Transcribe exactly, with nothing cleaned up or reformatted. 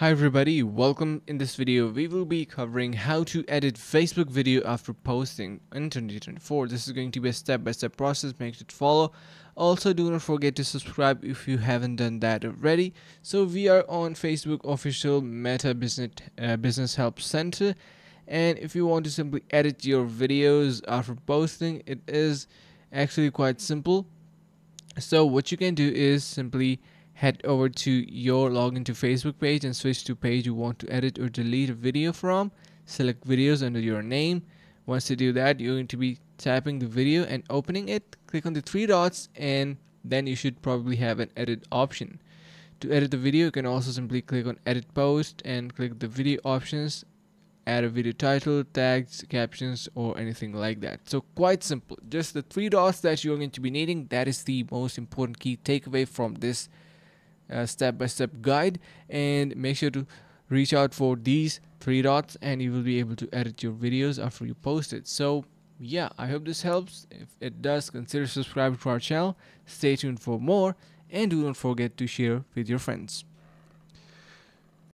Hi everybody, welcome. In this video we will be covering how to edit Facebook video after posting in twenty twenty-four. This is going to be a step-by-step process, make sure to follow. Also, do not forget to subscribe if you haven't done that already. So we are on Facebook official Meta business uh, business help center, and if you want to simply edit your videos after posting, it is actually quite simple. So what you can do is simply head over to your login to Facebook page and switch to page you want to edit or delete a video from. Select videos under your name. Once you do that, you're going to be tapping the video and opening it. Click on the three dots and then you should probably have an edit option. To edit the video, you can also simply click on edit post and click the video options. Add a video title, tags, captions, or anything like that. So quite simple. Just the three dots that you're going to be needing. That is the most important key takeaway from this Uh, step-by-step guide, and make sure to reach out for these three dots and you will be able to edit your videos after you post it. So yeah, I hope this helps. If it does, consider subscribing to our channel. Stay tuned for more and do not forget to share with your friends.